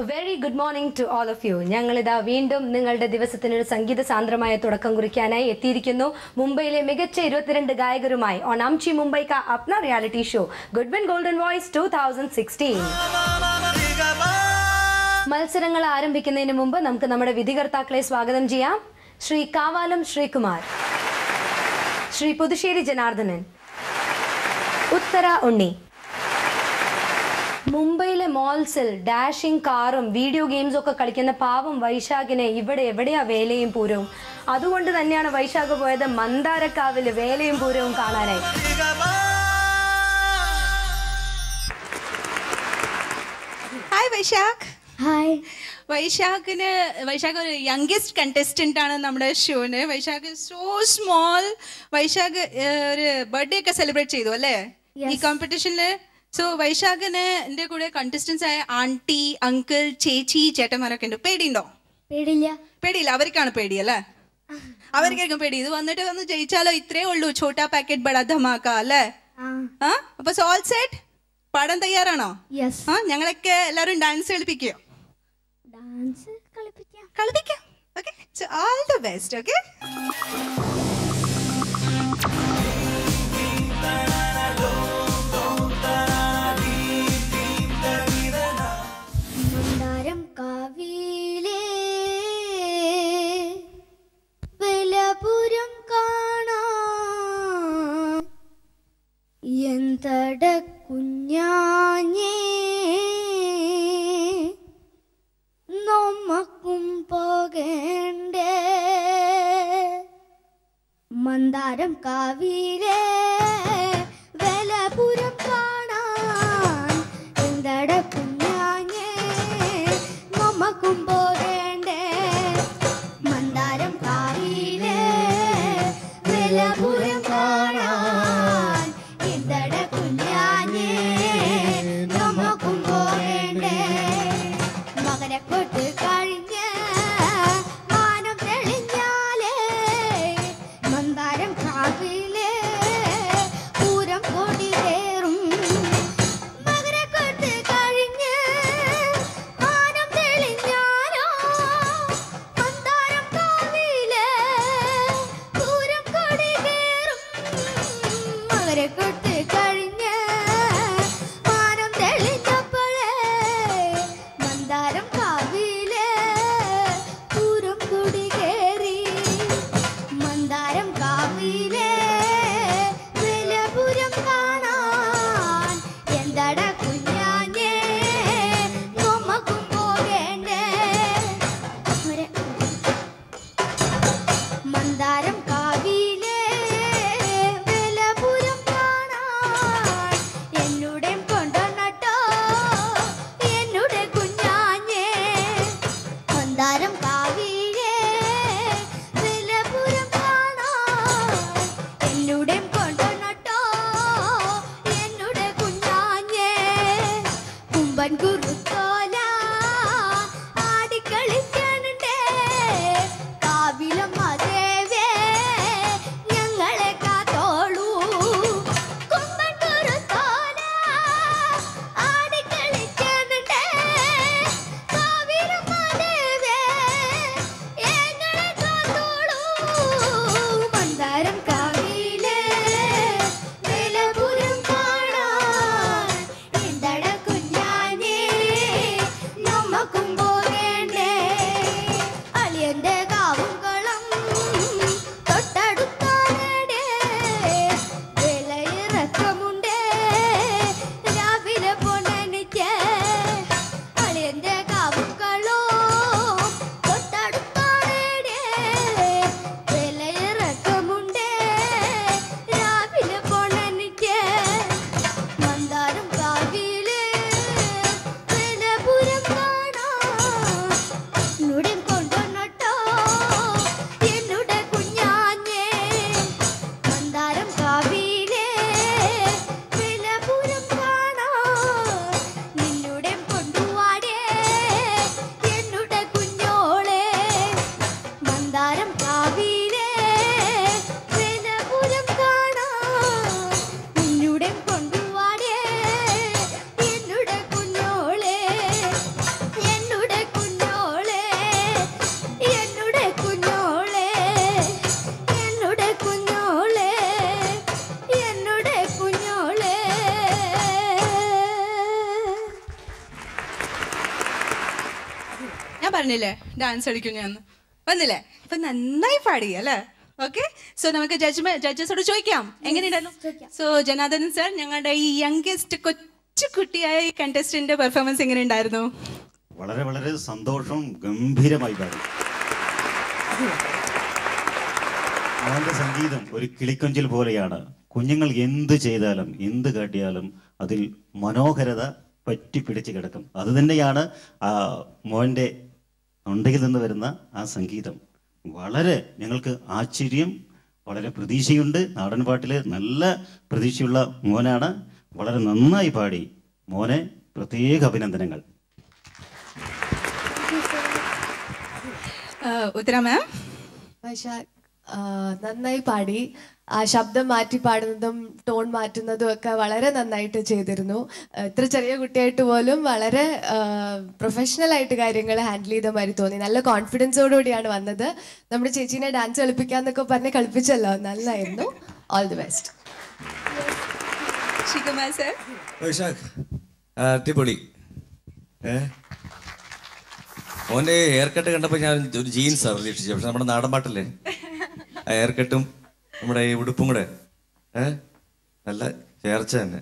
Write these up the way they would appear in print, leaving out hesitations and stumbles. A very good morning to all of you. Nyangalida Vindum, Ningalda Divasathan Sangita Sandramaya Todakangurikana, Etirikino, Mumbai, Megache, Rothiranda Gaigurumai, on Amchi Mumbai Ka Apna Reality Show, Goodwin Golden Voice 2016. Malsarangala Arambikina in Mumbai, Namka Namada Vidigartakle Swagadam Jia, Sri Kavalam Sreekumar, Sri Pudusheri Janardhanan, Uttara Unni. Mumbai le malls, dashing carum, video games oka kalikena pavam Vaishagine ivade evadaya velayum purum. Adu kondu thanneyana Vaishaga poyathu Mandarakavile velayum purum kaananayi. Hi Vaishak. Hi. Vaishak is the youngest contestant on our show. Vaishak is so small. Vaishak birthday ka celebrate cheyidu alle. Yes. Ee competition le so, Vaishak and the contestants are auntie, uncle, chechi, chetamara. All set? Pardon the yes. Dance. Dance? Okay. So, all the best, okay? Mandaram kavile velapuram kaanan endadakkum naane namakum pogende mandaram kavile velapuram kaanan endadakkum naane namakum pogende magarakotte kalinge ഞാൻ പറഞ്ഞില്ലേ dance കളിക്കുന്ന എന്ന് വന്നില്ലേ ഇപ്പൊ നന്നായി പാടി അല്ലേ okay so നമുക്ക് ജഡ്ജസോട് ചോദിക്കാം എങ്ങനെയുണ്ടായിരുന്നു സോ ജനാർദ്ദനൻ സാർ ഞങ്ങളുടെ ഈ യംഗസ്റ്റ് കൊച്ചുകുട്ടിയായ ഈ കണ്ടസ്റ്റന്റിന്റെ പെർഫോമൻസ് എങ്ങനെ ഉണ്ടായിരുന്നു വളരെ വളരെ സന്തോഷം ഗംഭീരമായി പാടി അവന്റെ സംഗീതം ഒരു കിളിക്കൊഞ്ചിൽ പോലെയാണ് കുഞ്ഞുങ്ങൾ എന്ത് ചെയ്താലും എന്ത് കാട്ടിയാലും അതിൽ മനോഹരത പറ്റിപ്പിടിച്ച് കിടക്കും അത് തന്നെയാണ് ആ മോൻ്റെ തൊണ്ടയിൽ നിന്ന് വരുന്ന ആ സംഗീതം വളരെ ഞങ്ങൾക്ക് ആശ്ചര്യം വളരെ പ്രതീക്ഷയുണ്ട് നാടൻ പാട്ടിൽ നല്ല പ്രതീക്ഷയുള്ള മോനാണ് വളരെ നന്നായി പാടി മോനെ പ്രത്യേക അഭിനന്ദനങ്ങൾ നന്നായി പാടി ആ ശബ്ദം മാറ്റി പാടുന്നതും ടോൺ മാറ്റുന്നതും ഒക്കെ വളരെ നന്നായിട്ട് ചെയ്തിരുന്നു ഇത്ര ചെറിയ കുട്ടിയായിട്ട് പോലും വളരെ പ്രൊഫഷണൽ ആയിട്ട് കാര്യങ്ങൾ ഹാൻഡിൽ ചെയ്ത മാതിരി തോന്നി നല്ല കോൺഫിഡൻസോടുകൂടിയാണ് വന്നത് നമ്മുടെ ചേച്ചീനെ ഡാൻസ് കളിപ്പിക്കാന്നൊക്കെ പറഞ്ഞ് കളിപ്പിച്ചല്ലോ നന്നായിരുന്നു all the best Sreekumar sir Vaishakh അടിപൊളി ഓൻ്റെ ഹെയർ കട്ട് കണ്ടപ്പോൾ ഞാൻ ഒരു ജീൻസാണ് പ്രതീക്ഷിച്ചത് പക്ഷെ നമ്മുടെ നാടൻ പാട്ടല്ലേ ആ ഹെയർ കട്ടും നമ്മുടെ ഈ ഉടുപ്പും കൂടെ നല്ല ചേർച്ച തന്നെ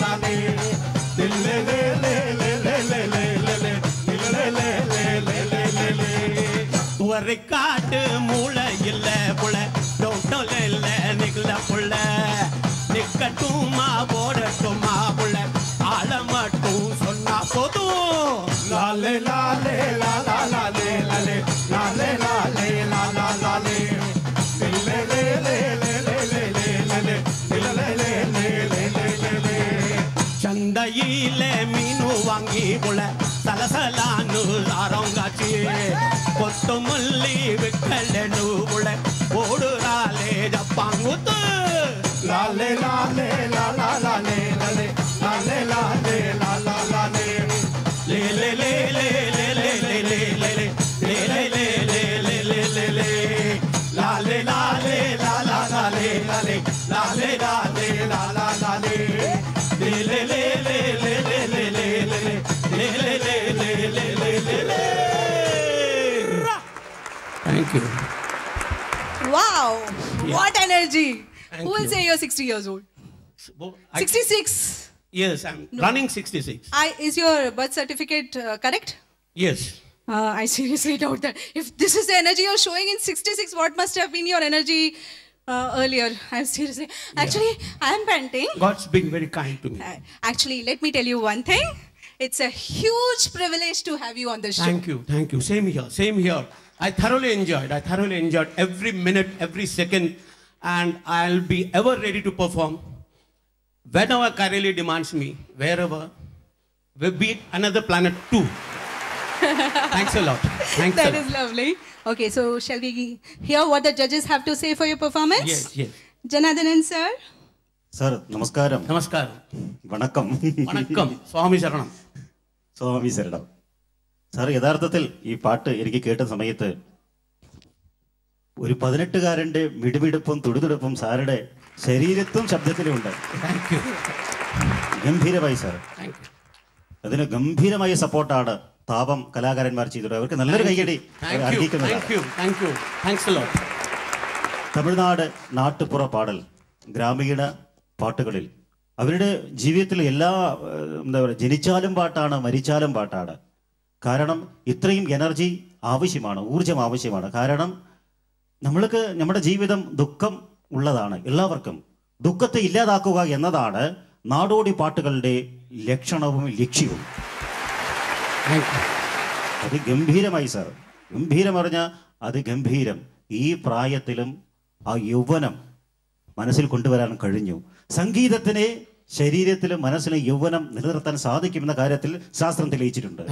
லாலே le le le le le le le le le le le le le ஒரு காட்டு மூளையில புள்ள டோட்டோல நிக்கல புள்ள நிக்கட்டுமா போடட்டுமா புள்ள ஆள மட்டும் சொன்னா போதும் லாலே லாலே Lala லாலே லாலே லாலே லாலே Lala லாலே le le le le le le le சந்தையிலே மீனு வாங்கி புள்ள சலசலானு யாரங்காச்சி கொத்தமல்லி விக்கலன்னு புள்ள ஓடுறாலே ஜப்பாங்குத்து லாலே லாலே லாலா லாலே லாலே லாலே லாலே லாலா லாலே லே லே லே லே லே லே லே லே லே லே லே லே லே லே லே லே லாலே லாலே Lala லாலே லாலே லாலே லாலே Lala லாலே le le le le le le le le le le le le le thank you wow yeah. what energy thank who will you. Say you're 60 years old 66 yes I'm no. running 66 is your birth certificate correct yes I seriously doubt that if this is the energy you're showing in 66 what must have been your energy earlier I'm seriously actually yeah. I am panting God's being very kind to me actually let me tell you one thing it's a huge privilege to have you on the show thank you same here I thoroughly enjoyed every minute every second and I'll be ever ready to perform whenever Kairali demands me wherever we beat another planet too thanks a lot thanks that a lot. Is lovely okay so shall we hear what the judges have to say for your performance yes Janardhanan sir namaskaram vanakkam swami saranam sir yadarthathil ee paattu eniki ketta samayathe oru 18 karante midividuppum tudududupum sarude sharirathum shabdathilum undu thank you gambhiravai sir thank you adina gambhiramaya support aanu പാപം കലാകാരന്മാർ ചെയ്തിട്ടുണ്ട് അവർക്ക് നല്ലൊരു കൈയ്യടി അർഹിക്കുന്നതാണ് തമിഴ്നാട് നാട്ടുപുറ പാടൽ ഗ്രാമീണ പാട്ടുകളിൽ അവരുടെ ജീവിതത്തിൽ എല്ലാ എന്താ പറയുക ജനിച്ചാലും പാട്ടാണ് മരിച്ചാലും പാട്ടാണ് കാരണം ഇത്രയും എനർജി ആവശ്യമാണ് ഊർജം ആവശ്യമാണ് കാരണം നമ്മൾക്ക് നമ്മുടെ ജീവിതം ദുഃഖം ഉള്ളതാണ് എല്ലാവർക്കും ദുഃഖത്തെ ഇല്ലാതാക്കുക എന്നതാണ് നാടോടി പാട്ടുകളുടെ ലക്ഷണവും ലക്ഷ്യവും അതിഗംഭീരമായി സാർ ഗംഭീരം പറഞ്ഞാൽ അതിഗംഭീരം ഈ പ്രായത്തിലും ആ യൗവനം മനസ്സിൽ കൊണ്ടുവരാൻ കഴിഞ്ഞു സംഗീതത്തിന് ശരീരത്തിലും മനസ്സിലും യൗവനം നിലനിർത്താൻ സാധിക്കുമെന്ന കാര്യത്തിൽ ശാസ്ത്രം തെളിയിച്ചിട്ടുണ്ട്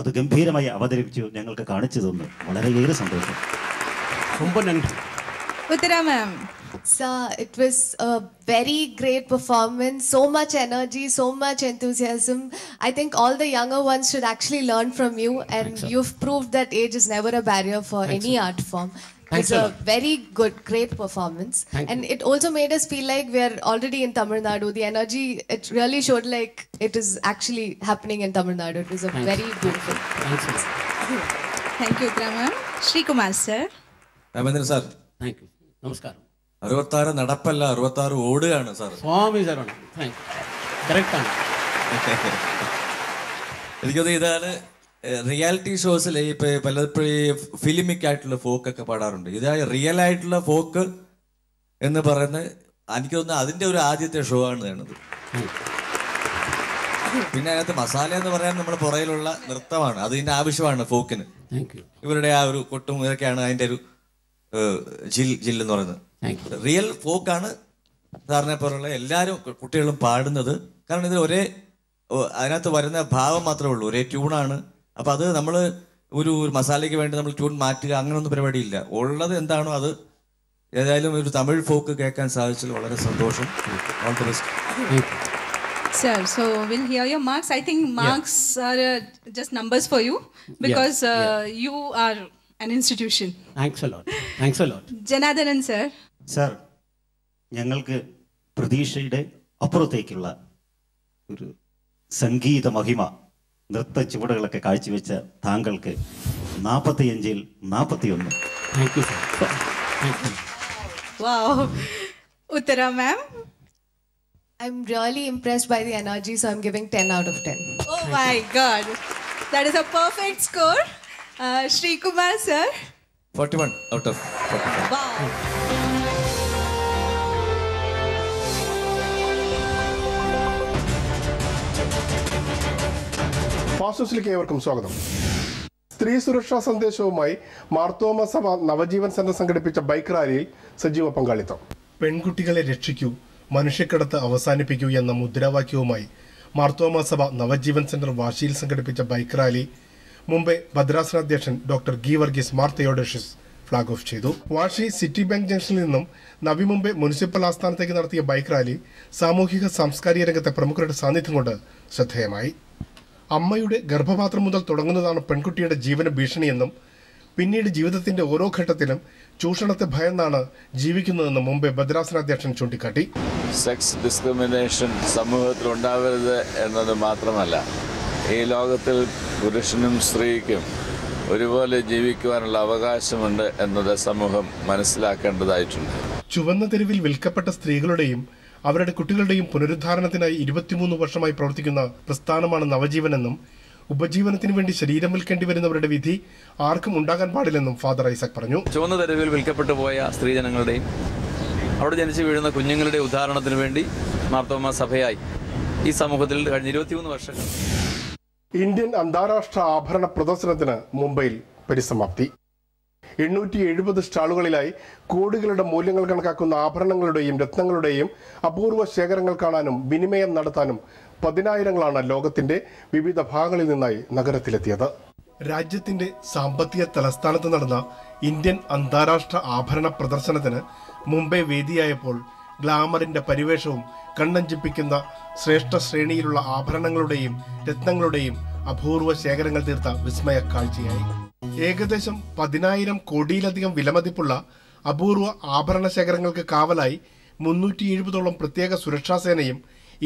അത് ഗംഭീരമായി അവതരിപ്പിച്ചു ഞങ്ങൾക്ക് കാണിച്ചു തന്നു വളരെയേറെ സന്തോഷം ரொம்ப நன்றி Uthara ma'am. Sir, it was a very great performance, so much energy, so much enthusiasm. I think all the younger ones should actually learn from you, and you've proved that age is never a barrier for any art form. It's a very good, great performance. And it also made us feel like we're already in Tamil Nadu. The energy, it really showed like it is actually happening in Tamil Nadu. It was a very beautiful performance. Thank you, Grama. Sreekumar, sir. Ramachandran, sir. Thank you. Namaskar. 66 நடப்பல்ல 66 ஓடுகான sir Swami sir thank correct ആണ് ഇതിക്കോദ ഇതാണ് reality ഷോസിൽ പലപ്പോഴും Filmic ആയിട്ടുള്ള folk ഒക്കെ പാടാറുണ്ട് ഇതായ റിയൽ ആയിട്ടുള്ള ഫോക്ക് എന്ന് പറയുന്നത് എനിക്ക് തോന്നുന്നു അതിന്റെ ഒരു ആദ്യത്തെ ഷോ ആണ് കാണുന്നത് പിന്നെ അതിനകത്ത് മസാല എന്ന് പറയാൻ നമ്മുടെ പുറയിലുള്ള നൃത്തമാണ് അതിന്റെ ആവശ്യമാണ് ഫോക്കിന് ഇവരുടെ ആ ഒരു കൊട്ടും ഇതൊക്കെയാണ് അതിന്റെ ഒരു ജിൽ ജിൽ എന്ന് പറയുന്നത് റിയൽ ഫോക്കാണ് സാറിനെ പോലുള്ള എല്ലാവരും കുട്ടികളും പാടുന്നത് കാരണം ഇതിൽ ഒരേ അതിനകത്ത് വരുന്ന ഭാവം മാത്രമേ ഉള്ളൂ ഒരേ ട്യൂണാണ് അപ്പം അത് നമ്മൾ ഒരു മസാലയ്ക്ക് വേണ്ടി നമ്മൾ ട്യൂൺ മാറ്റുക അങ്ങനെയൊന്നും പരിപാടിയില്ല ഉള്ളത് എന്താണോ അത് ഏതായാലും ഒരു തമിഴ് ഫോക്ക് കേൾക്കാൻ സാധിച്ചതിൽ വളരെ സന്തോഷം all the best Sir, so we'll hear your marks. I think marks are just numbers for you because you are an institution. Thanks a lot. Thanks a lot. Janardhanan, sir. Sir, ഞങ്ങൾക്ക് പ്രതീക്ഷയുടെ അപ്പുറത്തേക്കുള്ള ഒരു സംഗീത മഹിമ നൃത്ത ചുവടുകളൊക്കെ കാഴ്ചവെച്ച താങ്കൾക്ക് 45-ൽ 41. Thank you, sir. Wow. Uttara ma'am. I'm really impressed by the energy, so I'm giving 10 out of 10. Oh my God. That is a perfect score. Sreekumar, sir. 41 out of 45. Wow. ഫാസ്റ്റോസിലേക്ക് ഏവർക്കും സ്വാഗതം. സ്ത്രീ സുരക്ഷാ സന്ദേശവുമായി മാർത്തോമ സഭ നവജീവൻ സെന്റർ സംഘടിപ്പിച്ച bike റാലിയിൽ സജീവ പങ്കാളിത്തം. പെൺകുട്ടികളെ രക്ഷിക്കൂ, മനുഷ്യക്കടത്ത് അവസാനിപ്പിക്കൂ എന്ന മുദ്രാവാക്യവുമായി മാർത്തോമ സഭ നവജീവൻ സെന്റർ വാശിയിൽ സംഘടിപ്പിച്ച ബൈക്ക് റാലി മുംബൈ ഭദ്രാസനാധ്യക്ഷൻ ഡോക്ടർ ഗി Varghese Mar Theodosius flag off ചെയ്തു. വാഷി സിറ്റി ബാങ്ക് ജംഗ്ഷനിൽ നിന്നും നവി മുംബൈ മുനിസിപ്പൽ ആസ്ഥാനത്തേക്ക് നടത്തിയ ബൈക്ക് റാലി സാമൂഹിക സാംസ്കാരിക രംഗത്തെ പ്രമുഖരുടെ സാന്നിധ്യം കൊണ്ട് ശ്രദ്ധേയമായി. അമ്മയുടെ ഗർഭപാത്രം മുതൽ തുടങ്ങുന്നതാണ് പെൺകുട്ടിയുടെ ജീവന ഭീഷണിയെന്നും പിന്നീട് ജീവിതത്തിന്റെ ഓരോ ഘട്ടത്തിലും ചൂഷണത്തെ ഭയന്നാണ് ജീവിക്കുന്നതെന്ന് മുംബൈ ഭദ്രാസനാധ്യക്ഷൻ ചൂണ്ടിക്കാട്ടി. സെക്സ് ഡിസ്ക്രിമിനേഷൻ സമൂഹത്തിൽ ഉണ്ടാവരുത് എന്നത് മാത്രമല്ല, ഈ ലോകത്തിൽ പുരുഷനും സ്ത്രീക്കും ഒരുപോലെ ജീവിക്കുവാനുള്ള അവകാശമുണ്ട് എന്നത് സമൂഹം മനസ്സിലാക്കേണ്ടതായിട്ടുണ്ട്. ചുവന്ന തെരുവിൽ വിൽക്കപ്പെട്ട സ്ത്രീകളുടെയും അവരുടെ കുട്ടികളുടെയും പുനരുദ്ധാരണത്തിനായി 23 വർഷമായി പ്രവർത്തിക്കുന്ന പ്രസ്ഥാനമാണ് നവജീവനെന്നും ഉപജീവനത്തിന് വേണ്ടി ശരീരം വിൽക്കേണ്ടി വരുന്നവരുടെ വിധി ആർക്കും ഉണ്ടാകാൻ പാടില്ലെന്നും ഫാദർ ഐസക് പറഞ്ഞു. ചുവന്ന തെരുവിൽ വിൽക്കപ്പെട്ടു പോയ സ്ത്രീജനങ്ങളുടെയും അവിടെ ജനിച്ചു വീഴുന്ന കുഞ്ഞുങ്ങളുടെ ഉദ്ധാരണത്തിന് വേണ്ടി മാർത്തോമാ സഭയായി ഈ സമൂഹത്തിൽ കഴിഞ്ഞ 23 വർഷങ്ങൾ ഇന്ത്യൻ അന്താരാഷ്ട്ര ആഭരണ പ്രദർശനത്തിന് മുംബൈയിൽ പരിസമാപ്തി. 870 സ്റ്റാളുകളിലായി കോടികളുടെ മൂല്യങ്ങൾ കണക്കാക്കുന്ന ആഭരണങ്ങളുടെയും രത്നങ്ങളുടെയും അപൂർവ ശേഖരങ്ങൾ കാണാനും വിനിമയം നടത്താനും 10,000ങ്ങളാണ് ലോകത്തിന്റെ വിവിധ ഭാഗങ്ങളിൽ നിന്നായി നഗരത്തിലെത്തിയത്. രാജ്യത്തിന്റെ സാമ്പത്തിക തലസ്ഥാനത്ത് നടന്ന ഇന്ത്യൻ അന്താരാഷ്ട്ര ആഭരണ പ്രദർശനത്തിന് മുംബൈ വേദിയായപ്പോൾ ഗ്ലാമറിന്റെ പരിവേഷവും കണ്ണഞ്ചിപ്പിക്കുന്ന ശ്രേഷ്ഠ ശ്രേണിയിലുള്ള ആഭരണങ്ങളുടെയും രത്നങ്ങളുടെയും അപൂർവ ശേഖരങ്ങൾ തീർത്ത വിസ്മയ കാഴ്ചയായി. ഏകദേശം 10,000 കോടിയിലധികം വിലമതിപ്പുള്ള അപൂർവ ആഭരണ ശേഖരങ്ങൾക്ക് കാവലായി 370ഓളം പ്രത്യേക സുരക്ഷാസേനയും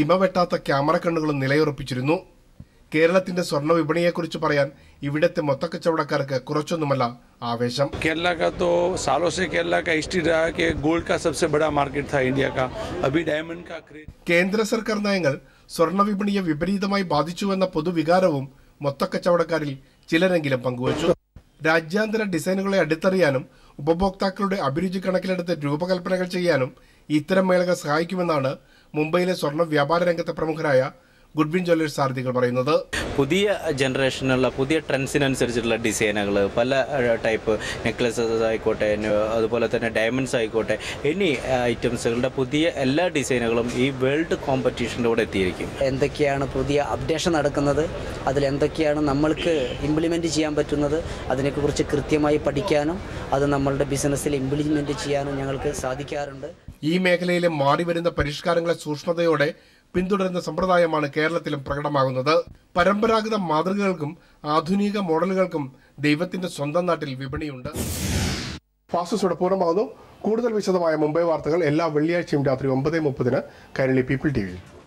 ഇമവെട്ടാത്ത ക്യാമറ കണ്ണുകളും നിലയുറപ്പിച്ചിരുന്നു. കേരളത്തിന്റെ സ്വർണ്ണ വിപണിയെക്കുറിച്ച് പറയാൻ ഇവിടത്തെ മൊത്തക്കച്ചവടക്കാർക്ക് കുറച്ചൊന്നുമല്ല आवेशम. केरला का तो सालों से केरला का हिस्ट्री रहा कि गोल्ड का सबसे बड़ा मार्केट था इंडिया का. अभी डायमंड का क्रेज. കേന്ദ്ര സർക്കാർ നയങ്ങൾ സ്വർണ്ണ വിപണിയെ വിപരീതമായി ബാധിച്ചുവെന്ന പൊതുവികാരവും മൊത്തക്കച്ചവടക്കാരിൽ ചിലരെങ്കിലും പങ്കുവച്ചു. രാജ്യാന്തര ഡിസൈനുകളെ അടുത്തറിയാനും ഉപഭോക്താക്കളുടെ അഭിരുചി കണക്കിലെടുത്ത് രൂപകൽപ്പനകൾ ചെയ്യാനും ഇത്തരം മേളകൾ സഹായിക്കുമെന്നാണ് മുംബൈയിലെ സ്വർണ്ണ വ്യാപാര രംഗത്തെ പ്രമുഖരായ ഗുഡ്വിൻ ജ്വല്ലേഴ്സ് സാരഥികൾ പറയുന്നത്. പുതിയ ജനറേഷനുള്ള പുതിയ ട്രെൻഡ്സിനനുസരിച്ചുള്ള ഡിസൈനുകൾ, പല ടൈപ്പ് നെക്ലസസ് ആയിക്കോട്ടെ, അതുപോലെ തന്നെ ഡയമണ്ട്സ് ആയിക്കോട്ടെ, എന്നീ ഐറ്റംസുകളുടെ പുതിയ എല്ലാ ഡിസൈനുകളും ഈ വേൾഡ് കോമ്പറ്റീഷൻ്റെ കൂടെ എത്തിയിരിക്കും. എന്തൊക്കെയാണ് പുതിയ അപ്ഡേഷൻ നടക്കുന്നത്, അതിലെന്തൊക്കെയാണ് നമ്മൾക്ക് ഇംപ്ലിമെൻറ്റ് ചെയ്യാൻ പറ്റുന്നത്, അതിനെക്കുറിച്ച് കൃത്യമായി പഠിക്കാനും അത് നമ്മളുടെ ബിസിനസ്സിൽ ഇംപ്ലിമെൻറ്റ് ചെയ്യാനും ഞങ്ങൾക്ക് സാധിക്കാറുണ്ട്. ഈ മേഖലയിലെ മാറിവരുന്ന പരിഷ്കാരങ്ങളെ സൂക്ഷ്മതയോടെ പിന്തുടരുന്ന സമ്പ്രദായമാണ് കേരളത്തിലും പ്രകടമാകുന്നത്. പരമ്പരാഗത മാതൃകകൾക്കും ആധുനിക മോഡലുകൾക്കും ദൈവത്തിന്റെ സ്വന്തം നാട്ടിൽ വിപണിയുണ്ട്. ഫാസ്റ്റോടെ പൂർണ്ണമാകുന്നു. കൂടുതൽ വിശദമായ മുംബൈ വാർത്തകൾ എല്ലാ വെള്ളിയാഴ്ചയും രാത്രി 9:30-ന് കൈരളി പീപ്പിൾ ടി വിയിൽ.